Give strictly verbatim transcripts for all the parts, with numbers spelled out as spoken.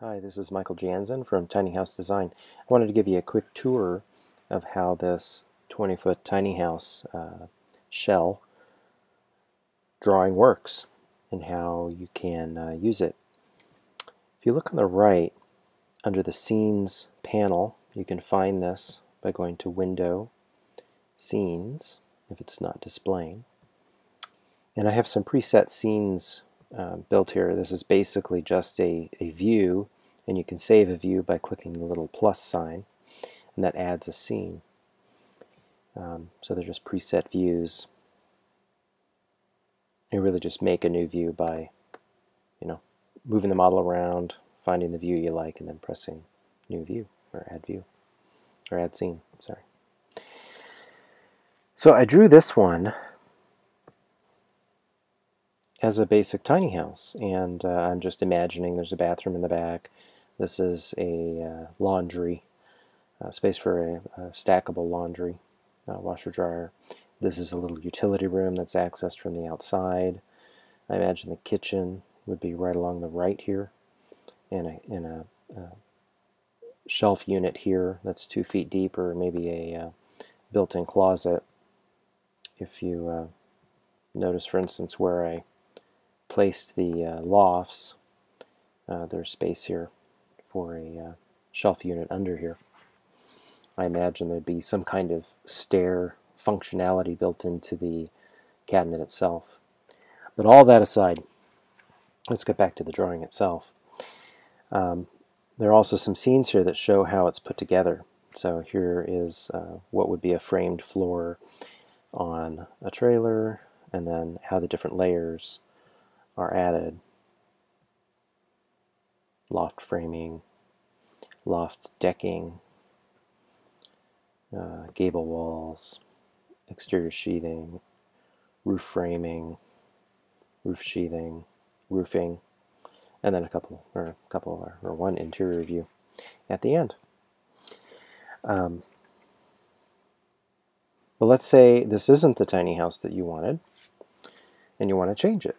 Hi, this is Michael Janzen from Tiny House Design. I wanted to give you a quick tour of how this twenty foot tiny house uh, shell drawing works and how you can uh, use it. If you look on the right under the Scenes panel, you can find this by going to Window, Scenes, if it's not displaying. And I have some preset scenes Uh, built here. This is basically just a, a view, and you can save a view by clicking the little plus sign, and that adds a scene. Um, so they're just preset views. You really just make a new view by, you know, moving the model around, finding the view you like, and then pressing new view or add view or add scene. Sorry. So I drew this one as a basic tiny house, and uh, I'm just imagining there's a bathroom in the back. This is a uh, laundry, uh, space for a, a stackable laundry, uh, washer dryer. This is a little utility room that's accessed from the outside. I imagine the kitchen would be right along the right here, and a, and a, a shelf unit here that's two feet deep, or maybe a uh, built-in closet. If you uh, notice, for instance, where I placed the uh, lofts, uh, there's space here for a uh, shelf unit under here. I imagine there'd be some kind of stair functionality built into the cabinet itself. But all that aside, let's get back to the drawing itself. Um, there are also some scenes here that show how it's put together. So here is uh, what would be a framed floor on a trailer, and then how the different layers are added. Loft framing, loft decking, uh, gable walls, exterior sheathing, roof framing, roof sheathing, roofing, and then a couple or a couple or one interior view at the end. Um, but let's say this isn't the tiny house that you wanted, and you want to change it.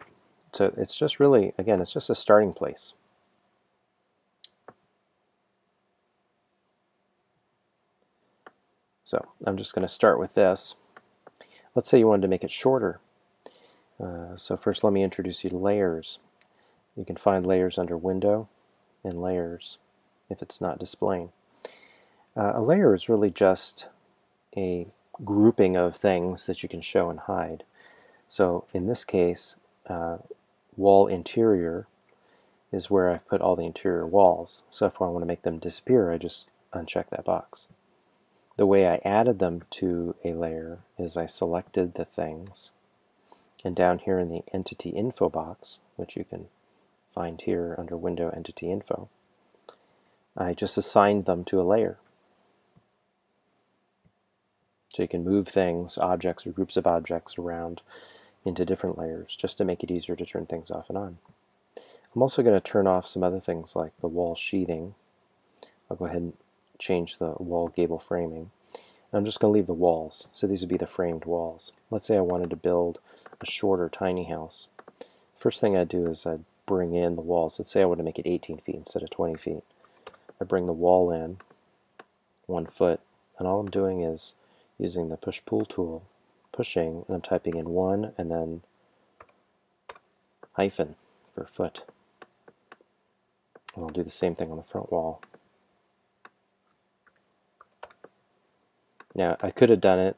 So it's just really, again, it's just a starting place. So I'm just going to start with this. Let's say you wanted to make it shorter. Uh, so first let me introduce you to layers. You can find layers under Window and Layers if it's not displaying. Uh, a layer is really just a grouping of things that you can show and hide. So in this case, uh, wall interior is where I've put all the interior walls. So if I want to make them disappear, I just uncheck that box. The way I added them to a layer is I selected the things, and down here in the Entity Info box, which you can find here under Window, Entity Info, I just assigned them to a layer. So you can move things, objects, or groups of objects around into different layers, just to make it easier to turn things off and on. I'm also going to turn off some other things like the wall sheathing. I'll go ahead and change the wall gable framing. And I'm just going to leave the walls. So these would be the framed walls. Let's say I wanted to build a shorter tiny house. First thing I'd do is I'd bring in the walls. Let's say I want to make it eighteen feet instead of twenty feet. I bring the wall in one foot, and all I'm doing is using the push-pull tool, pushing, and I'm typing in one and then hyphen for foot. And I'll do the same thing on the front wall. Now I could have done it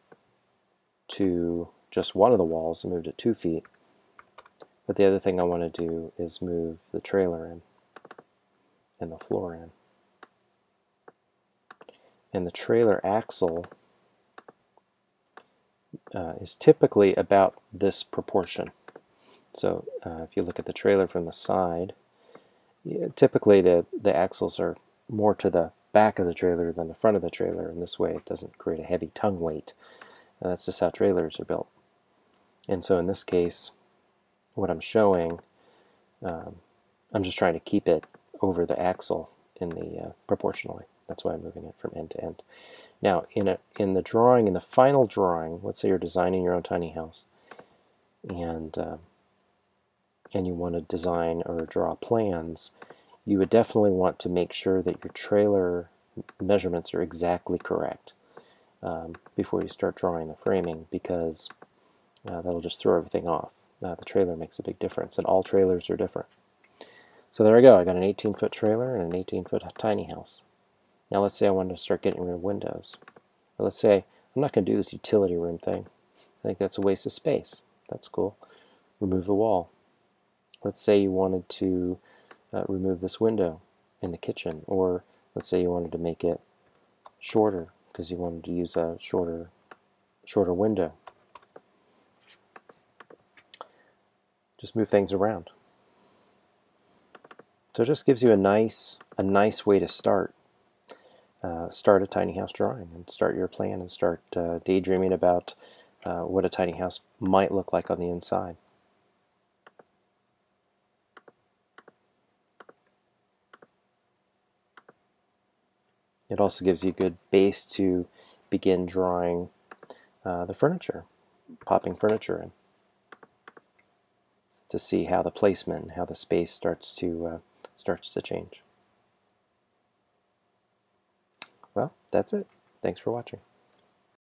to just one of the walls and moved it two feet, but the other thing I want to do is move the trailer in and the floor in. And the trailer axle Uh, is typically about this proportion. So uh, if you look at the trailer from the side, yeah, typically the, the axles are more to the back of the trailer than the front of the trailer, and this way it doesn't create a heavy tongue weight. And that's just how trailers are built. And so in this case, what I'm showing, um, I'm just trying to keep it over the axle in the uh, proportionally. That's why I'm moving it from end to end. Now, in a in the drawing, in the final drawing, let's say you're designing your own tiny house, and uh, and you want to design or draw plans, you would definitely want to make sure that your trailer measurements are exactly correct um, before you start drawing the framing, because uh, that'll just throw everything off. Uh, the trailer makes a big difference, and all trailers are different. So there I go. I got an eighteen foot trailer and an eighteen foot tiny house. Now let's say I want to start getting rid of windows. Or let's say, I'm not going to do this utility room thing. I think that's a waste of space. That's cool. Remove the wall. Let's say you wanted to uh, remove this window in the kitchen, or let's say you wanted to make it shorter because you wanted to use a shorter, shorter window. Just move things around. So it just gives you a nice, a nice way to start. Uh, start a tiny house drawing and start your plan and start uh, daydreaming about uh, what a tiny house might look like on the inside. It also gives you a good base to begin drawing uh, the furniture, popping furniture in, to see how the placement and how the space starts to uh, starts to change. Well, that's it. Thanks for watching.